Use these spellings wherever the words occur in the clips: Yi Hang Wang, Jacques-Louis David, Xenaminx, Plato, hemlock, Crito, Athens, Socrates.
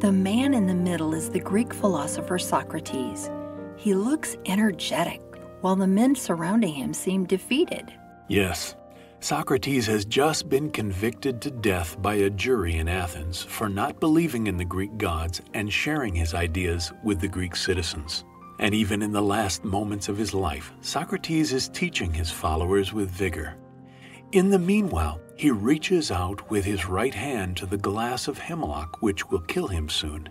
The man in the middle is the Greek philosopher Socrates. He looks energetic, while the men surrounding him seem defeated. Yes, Socrates has just been convicted to death by a jury in Athens for not believing in the Greek gods and sharing his ideas with the Greek citizens. And even in the last moments of his life, Socrates is teaching his followers with vigor. In the meanwhile, he reaches out with his right hand to the glass of hemlock, which will kill him soon.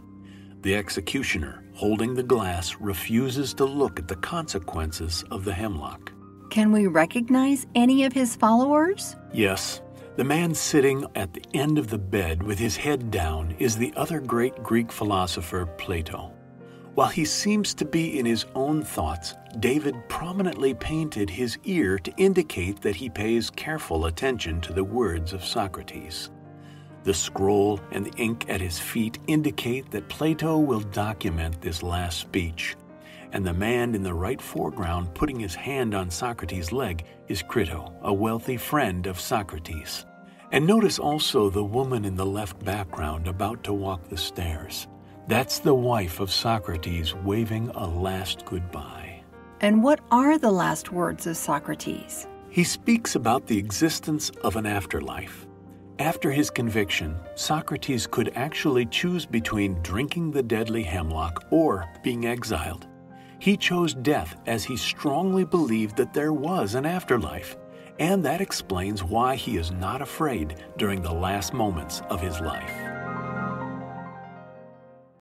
The executioner, holding the glass, refuses to look at the consequences of the hemlock. Can we recognize any of his followers? Yes. The man sitting at the end of the bed with his head down is the other great Greek philosopher, Plato. While he seems to be in his own thoughts, David prominently painted his ear to indicate that he pays careful attention to the words of Socrates. The scroll and the ink at his feet indicate that Plato will document this last speech. And the man in the right foreground putting his hand on Socrates' leg is Crito, a wealthy friend of Socrates. And notice also the woman in the left background about to walk the stairs. That's the wife of Socrates waving a last goodbye. And what are the last words of Socrates? He speaks about the existence of an afterlife. After his conviction, Socrates could actually choose between drinking the deadly hemlock or being exiled. He chose death as he strongly believed that there was an afterlife, and that explains why he is not afraid during the last moments of his life.